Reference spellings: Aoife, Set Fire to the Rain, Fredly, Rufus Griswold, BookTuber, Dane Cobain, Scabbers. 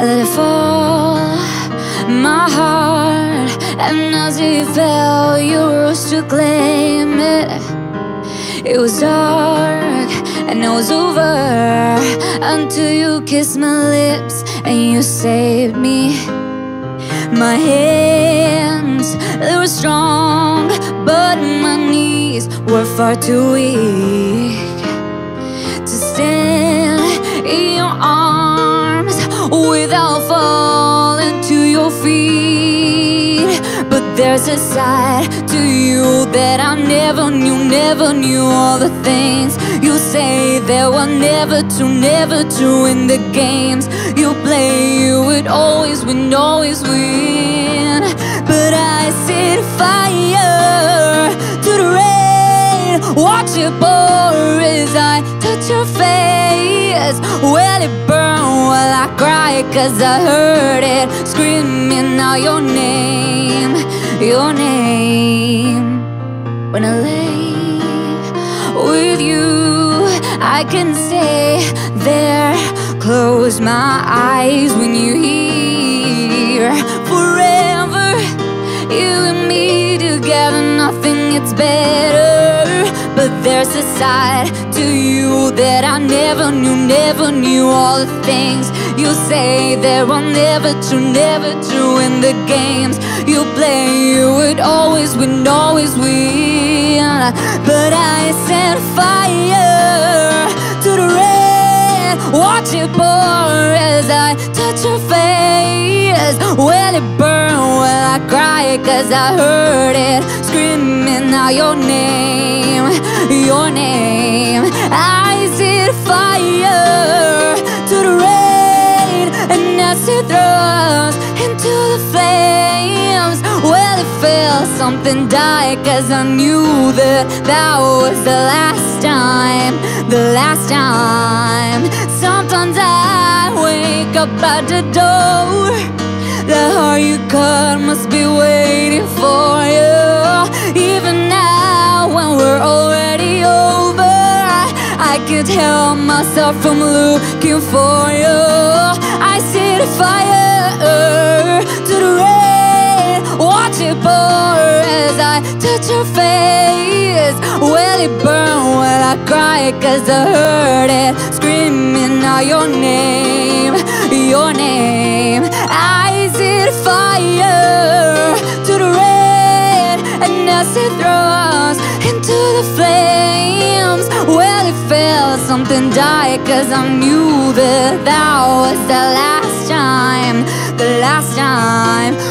I let it fall, my heart. And as it fell, you rose to claim it. It was dark and it was over until you kissed my lips and you saved me. My hands, they were strong, but my knees were far too weak to stand in your arms without falling to your feet. But there's a side to you that I never knew, never knew. All the things you say there were never true, never true. In the games you play, you would always win, always win. But I set fire to the rain, watch it pour as I touch your face. Will it burn while I cry? Cause I heard it screaming out your name, your name. When I lay with you, I can stay there. Close my eyes when you hear forever, you and me together. Nothing gets better. But there's a side to you that I never knew, never knew. All the things you say there were never true, never true. In the games you play, you would always win, always win. But I set fire to the rain, watch it pour as I touch your face. Will it burn? Will I cry? Cause I heard it screaming out your name, your name. I set fire to the rain, and as it throws into the flames, well, it felt something die. Cause I knew that that was the last time, the last time. Sometimes I wake up at the door, the heart you cut must be waiting for you. Even now when we're already over, I can't help myself from looking for you. I set fire to the rain, watch it pour as I touch your face. Will it burn? Will I cry? Cause I heard it screaming out your name, your name. I set fire to the rain, and as it throws into the flames, well, it felt something die. Cause I knew that that was the last time, the last time.